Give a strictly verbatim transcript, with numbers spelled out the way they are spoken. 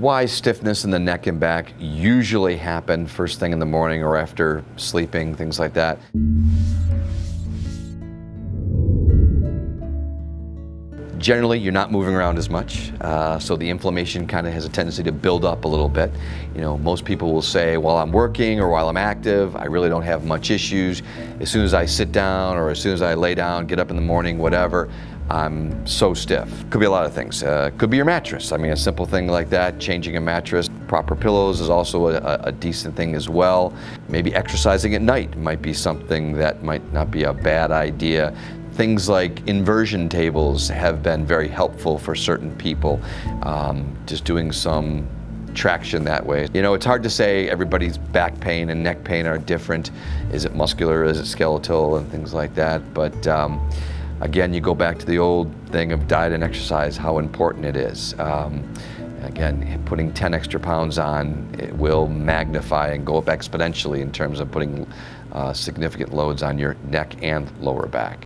why stiffness in the neck and back usually happen first thing in the morning or after sleeping, things like that. Generally, you're not moving around as much, uh, so the inflammation kind of has a tendency to build up a little bit. You know, most people will say, while I'm working or while I'm active, I really don't have much issues. As soon as I sit down or as soon as I lay down, get up in the morning, whatever, I'm so stiff. Could be a lot of things. Uh, could be your mattress. I mean, a simple thing like that, changing a mattress. Proper pillows is also a, a decent thing as well. Maybe exercising at night might be something that might not be a bad idea. Things like inversion tables have been very helpful for certain people, um, just doing some traction that way. You know, it's hard to say everybody's back pain and neck pain are different. Is it muscular, is it skeletal, and things like that. But um, again, you go back to the old thing of diet and exercise, how important it is. Um, Again, putting ten extra pounds on, it will magnify and go up exponentially in terms of putting uh, significant loads on your neck and lower back.